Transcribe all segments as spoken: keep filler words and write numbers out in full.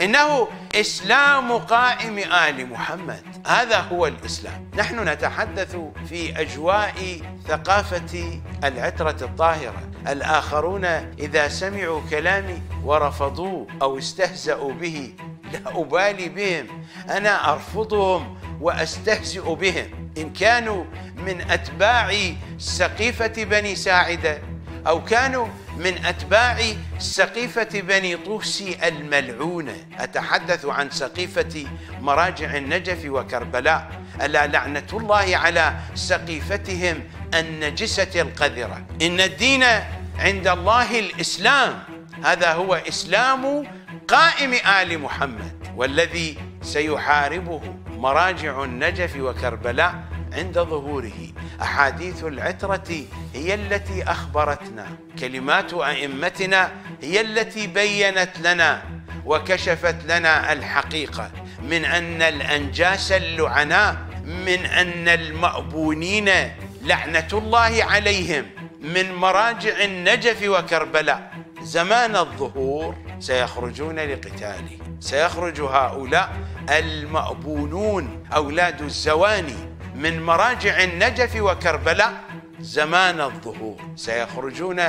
إنه إسلام قائم آل محمد، هذا هو الإسلام. نحن نتحدث في أجواء ثقافة العترة الطاهرة. الآخرون إذا سمعوا كلامي ورفضوه أو استهزأوا به لا أبالي بهم، أنا أرفضهم وأستهزئ بهم، إن كانوا من أتباع سقيفة بني ساعده أو كانوا من أتباع سقيفة بني طوسي الملعونة. أتحدث عن سقيفة مراجع النجف وكربلاء، ألا لعنة الله على سقيفتهم النجسة القذرة. إن الدين عند الله الإسلام، هذا هو إسلام قائم آل محمد، والذي سيحاربه مراجع النجف وكربلاء عند ظهوره. أحاديث العترة هي التي أخبرتنا، كلمات أئمتنا هي التي بيّنت لنا وكشفت لنا الحقيقة من أن الأنجاس اللعناء، من أن المأبونين لعنة الله عليهم من مراجع النجف وكربلاء زمان الظهور سيخرجون لقتالي. سيخرج هؤلاء المأبونون أولاد الزواني من مراجع النجف وكربلاء زمان الظهور، سيخرجون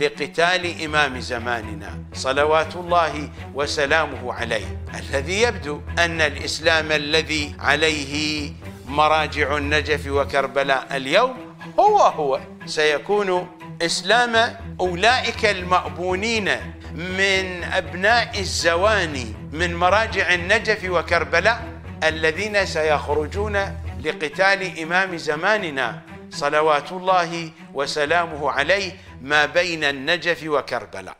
لقتال إمام زماننا صلوات الله وسلامه عليه. الذي يبدو أن الإسلام الذي عليه مراجع النجف وكربلاء اليوم هو هو سيكون إسلام أولئك المأبونين من أبناء الزواني من مراجع النجف وكربلاء الذين سيخرجون لقتال إمام زماننا صلوات الله وسلامه عليه ما بين النجف وكربلاء.